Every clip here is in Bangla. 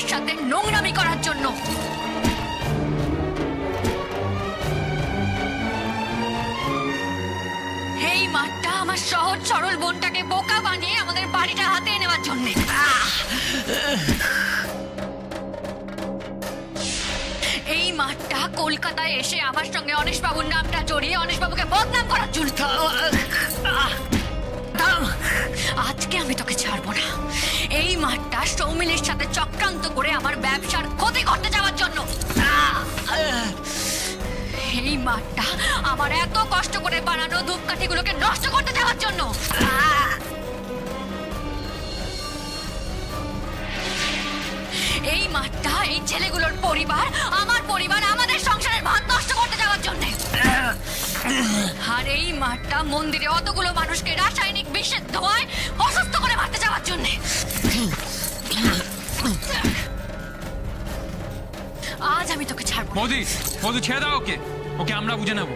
আমার সাথে নোংরামি করার জন্য। এই মাঠটা আমার সহজ সরল বোনটাকে বোকা বানিয়ে আমাদের বাড়িটা হাতে নেওয়ার জন্য। এই মাঠটা কলকাতায় এসে আমার সঙ্গে অনিশ বাবুর নামটা জড়িয়ে অনিশ বাবুকে বদনাম করার জন্য। আজকে আমি তোকে ছাড়বো না। এই মাঠটা সৌমিলের সাথে চক্রান্ত করে আমার ব্যবসার ক্ষতি করতে যাওয়ার জন্য। এই মাঠটা আমার এত কষ্ট করে বানানো ধূপকাঠিগুলোকে নষ্ট করতে যাওয়ার জন্য। এই মাঠটা এই ছেলেগুলোর পরিবার, আমার পরিবার, আমাদের সংসারের ভাত নষ্ট করতে যাওয়ার জন্য। আর এই মাঠটা মন্দিরে অতগুলো মানুষকে রাসায়নিক বিষের ধোঁয়ায় অসুস্থ করে মারতে যাওয়ার জন্য। আজ আমি তোকে ছাড়বো। মোদি, মোদি ছেড়ে দাও ওকে, ওকে আমরা বুঝে নেব।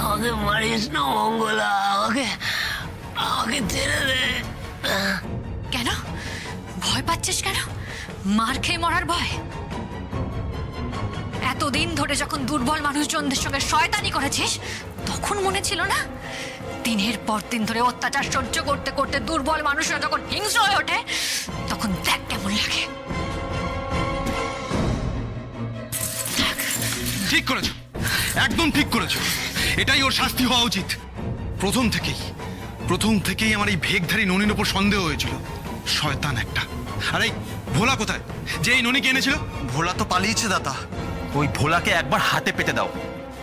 আমাকে মারিস না মঙ্গলা, আমাকে আমাকে ছেড়ে দে। কেন ভয় পাচ্ছিস? কেন মার খেয়ে মরার ভয়? এতদিন ধরে যখন দুর্বল মানুষজনদের সঙ্গে শয়তানি করেছিস তখন মনে ছিল না? দিনের পর দিন ধরে অত্যাচার সহ্য করতে করতে দুর্বল মানুষরা যখন হিংস্র হয়ে ওঠে তখন দেখ কেমন লাগে। ঠিক করেছ, একদম ঠিক করেছ। এটাই ওর শাস্তি হওয়া উচিত। প্রথম থেকেই আমার এই ভেগধারী ননীর উপর সন্দেহ হয়েছিল। শয়তান একটা। আরে ভোলা কোথায়? যে এই ননীকে এনেছিল? ভোলা তো পালিয়েছে দাদা। ওই ভোলাকে একবার হাতে পেতে দাও।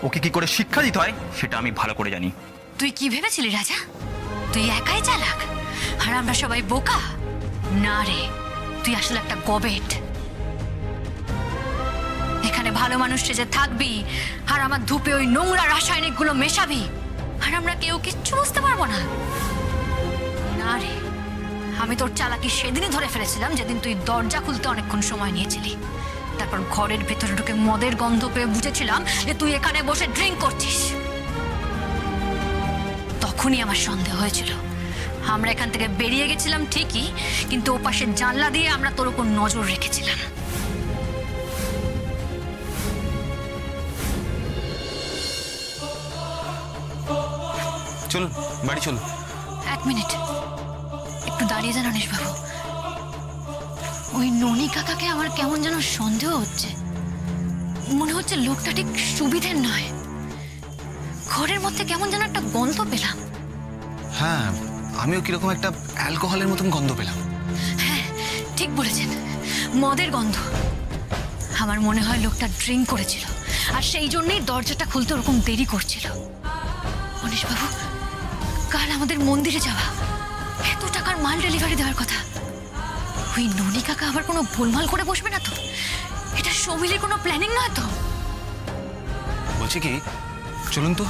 ওকে কি করে শিক্ষা দিতে হয় সেটা আমি ভালো করে জানি। তুই কি ভেবেছিলি রাজা তুই একাই চালাক আর আমরা সবাই বোকা? না রে, তুই আসলে একটা গবেট। এখানে ভালো মানুষ যে থাকবি আর আমার ধূপে ওই নোংরা রাসায়নিক গুলো মেশাবি আর আমরা কেউ কিচ্ছু বুঝতে পারবো না। না রে, আমি তোর চালাকি সেদিনই ধরে ফেলেছিলাম যেদিন তুই দরজা খুলতে অনেকক্ষণ সময় নিয়েছিলি। তারপর ঘরের ভেতরে ঢুকে মদের গন্ধ পেয়ে বুঝেছিলাম যে তুই এখানে বসে ড্রিঙ্ক করছিস। তখনই আমার সন্দেহ হয়েছিল। আমরা এখান থেকে বেরিয়ে গেছিলাম ঠিকই, কিন্তু ও পাশের জানলা দিয়ে আমরা তোর উপর নজর রেখেছিলাম। চলুন বাড়ি চলুন। এক মিনিট একটু দাঁড়িয়ে যান অনিশ বাবু। ওই ননী কাকাকে আমার কেমন যেন সন্দেহ হচ্ছে। মনে হচ্ছে লোকটা ঠিক সুবিধের নয়। ঘরের মধ্যে কেমন যেন একটা গন্ধ পেলাম। হ্যাঁ, আমিও কিরকম একটা অ্যালকোহলের মতন গন্ধ পেলাম। হ্যাঁ ঠিক বলেছেন, মদের গন্ধ। আমার মনে হয় লোকটা ড্রিঙ্ক করেছিল আর সেই জন্যই দরজাটা খুলতে ওরকম দেরি করছিল। অনিশ বাবু, কাল আমাদের মন্দিরে যাওয়া, এত টাকার মাল ডেলিভারি দেওয়ার কথা। ওই ননী কাকা আবার কোনো ভুলভাল করে বসবে না তো? এটা সৌমিলের কোনো প্ল্যানিং নয় তো? বলছি কি চলুন তো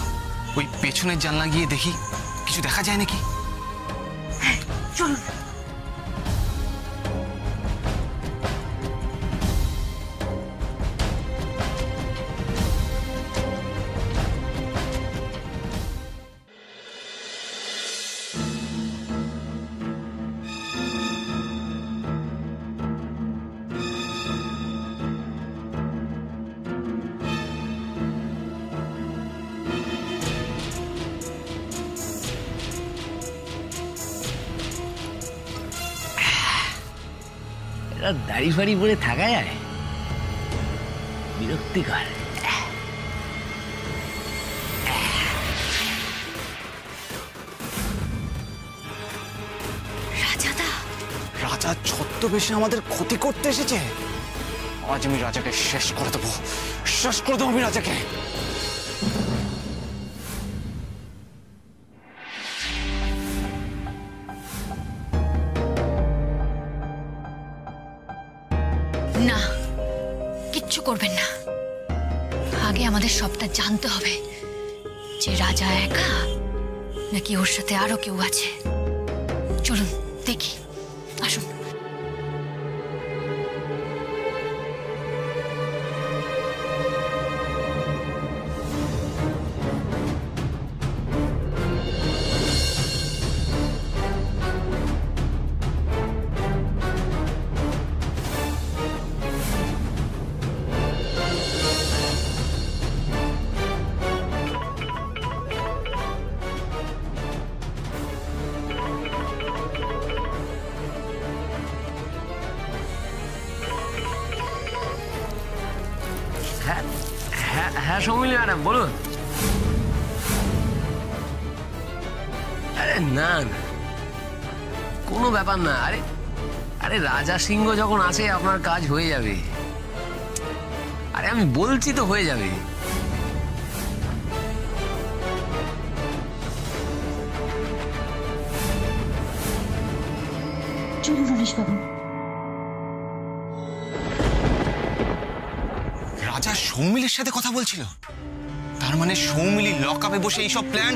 ওই পেছনের জানলা গিয়ে দেখি কিছু দেখা যায় নাকি। হ্যাঁ চলুন। দাড়ি ফাড়ি পরে থাকা যায়? বিরক্তিকর। রাজা ছদ্মবেশে আমাদের ক্ষতি করতে এসেছে। আজ আমি রাজাকে শেষ করে দেবো, শেষ করে দেবো আমি রাজাকে। না, কিচ্ছু করবেন না। আগে আমাদের সবটা জানতে হবে যে রাজা একা নাকি ওর সাথে আরো কেউ আছে। চলুন দেখি, আসুন। হ্যাঁ সৌমিলি ম্যাডাম বলুন। আরে না না কোনো ব্যাপার না। আরে আরে রাজা সিংহ যখন আসে আপনার কাজ হয়ে যাবে। আরে আমি বলছি তো হয়ে যাবে। চলুন রমেশ বাবু। রাজা সৌমিলির সাথে কথা বলছিল, তার মানে সৌমিলি লকআপে বসে এইসব প্ল্যান।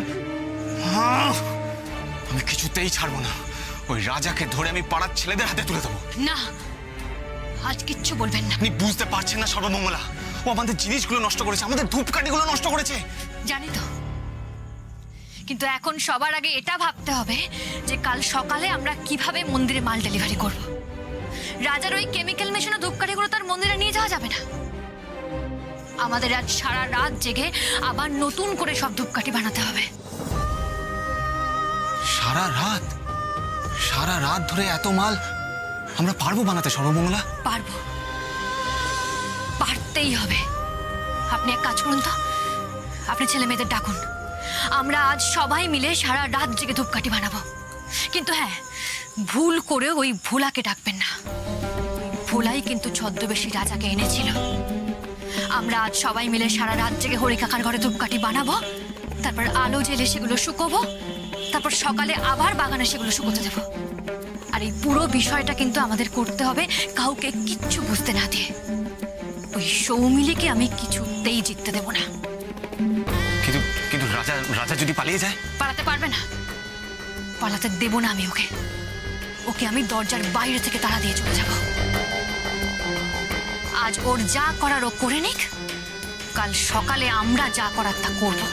আমি কিছুতেই ছাড়বো না। ওই রাজাকে ধরে আমি পাড়ার ছেলেদের হাতে তুলে দেবো। না আজ কিচ্ছু বলবেন না। আপনি বুঝতে পারছেন না সর্বমঙ্গলা, ও আমাদের জিনিসগুলো নষ্ট করেছে, আমাদের ধূপকাঠিগুলো নষ্ট করেছে। জানি তো, কিন্তু এখন সবার আগে এটা ভাবতে হবে যে কাল সকালে আমরা কিভাবে মন্দিরে মাল ডেলিভারি করব। রাজার ওই কেমিক্যাল মেশানো ধূপকাঠিগুলো তার মন্দিরে নিয়ে যাওয়া যাবে না। আমাদের আজ সারা রাত জেগে আবার নতুন করে সব ধূপকাঠি বানাতে হবে। সারা রাত ধরে এত মাল আমরা পারবো বানাতে সর্বমঙ্গলা? পারবো, পারতেই হবে। আপনি এক কাজ করুন তো, আপনি ছেলে মেয়েদের ডাকুন, আমরা আজ সবাই মিলে সারা রাত জেগে ধূপকাঠি বানাবো। কিন্তু হ্যাঁ, ভুল করে ওই ভোলাকে ডাকবেন না। ভোলাই কিন্তু ছদ্মবেশী রাজাকে এনেছিল। আমরা আজ সবাই মিলে সারা রাত জেগে হরি কাকার ঘরে ধূপকাঠি বানাবো, তারপর আলো জ্বেলে সেগুলো শুকোবো, তারপর সকালে আবার বাগানে সেগুলো শুকোতে দেবো। আর এই পুরো বিষয়টা কিন্তু আমাদের করতে হবে কাউকে কিচ্ছু বুঝতে না দিয়ে। ওই সৌমিলিকে আমি কিছুতেই জিততে দেবো না। কিন্তু কিন্তু রাজা যদি পালিয়ে যায়? পালাতে পারবে না, পালাতে দেবো না আমি ওকে। ওকে আমি দরজার বাইরে থেকে তাড়া দিয়ে চলে যাবো। আজ ওর যা করার ও করে নিক, কাল সকালে আমরা যা করার তা করব।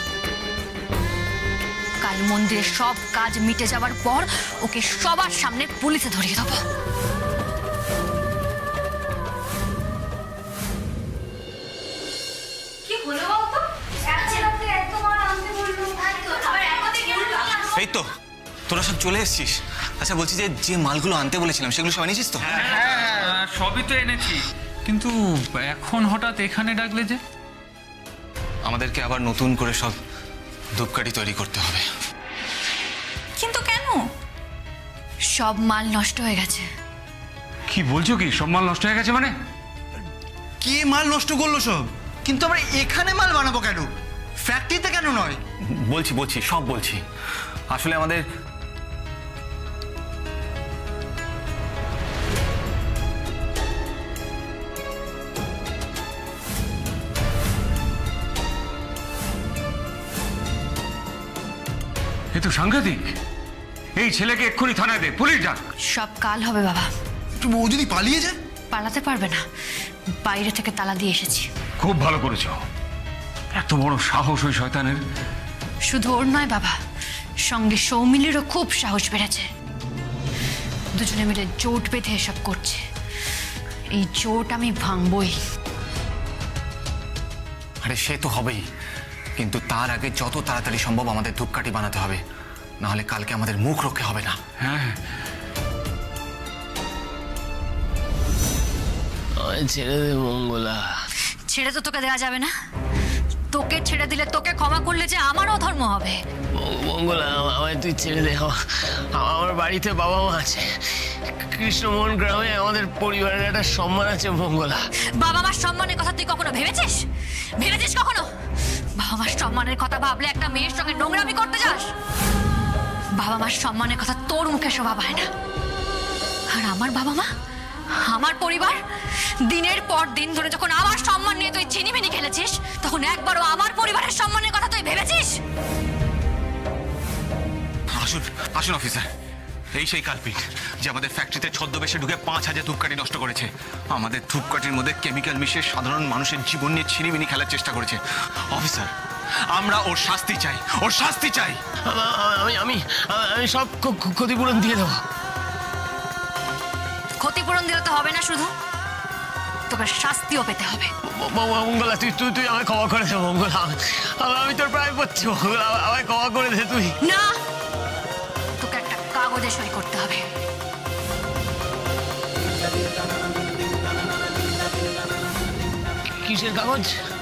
কাল মন্দিরের সব কাজ মিটে যাওয়ার পর ওকে সবার সামনে পুলিশে ধরিয়ে দেব। এই তো তোরা সব চলে এসছিস। আচ্ছা বলছি যে মালগুলো আনতে বলেছিলাম সেগুলো সব এনেছিস তো? সবই তো এনেছি, কিন্তু এখন হঠাৎ এখানে ডাকলে যে? আমাদেরকে আবার নতুন করে সব ধূপকাঠি তৈরি করতে হবে। কিন্তু কেন? সব মাল নষ্ট হয়ে গেছে। কি বলছো কি? সব মাল নষ্ট হয়ে গেছে মানে? কে মাল নষ্ট করলো সব? কিন্তু আমরা এখানে মাল বানাবো কেন? ফ্যাক্টরিতে কেন নয়? বলছি সব বলছি। আসলে আমাদের তো সাংঘাতিক। এই ছেলেকে এক্ষুনি থানায় দে, পুলিশ ডাক। সব কাল হবে বাবা। তুমি ও যদি পালিয়ে যায়? পালাতে পারবে না, বাইরে থেকে তালা দিয়ে এসেছি। খুব ভালো করেছো, এত বড় সাহস ওই শয়তানের। শুধু ওর নয় বাবা, সঙ্গে সৌমিলিরও খুব সাহস বেড়েছে। দুজনে মিলে জোট বেঁধে এসব করছে। এই জোট আমি ভাঙবই। আরে সে তো হবেই, কিন্তু তার আগে যত তাড়াতাড়ি সম্ভব আমাদের ধূপকাঠি বানাতে হবে, না হলে কালকে আমাদের মুখ রক্ষা হবে না। হ্যাঁ ছেড়ে দে মঙ্গলা। ছেড়ে তো তোকে দেওয়া যাবে না। তোকে ছেড়ে দিলে, তোকে ক্ষমা করলে যে আমারও ধর্ম হবে। মঙ্গলা আমায় তুই ছেড়ে দে। আমার বাড়িতে বাবা মা আছে, কৃষ্ণমোহন গ্রামে আমাদের পরিবারের একটা সম্মান আছে মঙ্গলা। বাবা মার সম্মানের কথা তুই কখনো ভেবেছিস কখনো? বাবা মার সম্মানের কথা ভাবলে একটা মেয়ের সঙ্গে নোংরামি করতে যাস? বাবা মার সম্মানের কথা তোর মুখে শোভা পায় না। আর আমার বাবা মা, আমার পরিবার, দিনের পর দিন ধরে যখন আমার সম্মান নিয়ে তুই ছিনিমিনি খেলেছিস, তখন একবারও আমার পরিবারের সম্মানের কথা তুই ভেবেছিস? আসুন অফিসার, এই সেই কালপিট যে আমাদের ফ্যাক্টরিতে ছদ্মবেশে ঢুকে 5000 ধূপকাঠি নষ্ট করেছে। আমাদের ধূপকাঠির মধ্যে কেমিক্যাল মিশিয়ে সাধারণ মানুষের জীবন নিয়ে ছিনিমিনি খেলার চেষ্টা করেছে। অফিসার, আমরা ওর শাস্তি চাই, ওর শাস্তি চাই। আমি সব ক্ষতিপূরণ দিয়ে দেবো। ক্ষতিপূরণ দিলে তো হবে না, শুধু তোকে শাস্তিও পেতে হবে। মঙ্গলা তুই আমায় ক্ষমা করে দে মঙ্গলা। আমি তোর প্রায় পাচ্ছি মঙ্গলা, আমায় ক্ষমা করে দে তুই। না, কাগজে সই করতে হবে। কিসের কাগজ?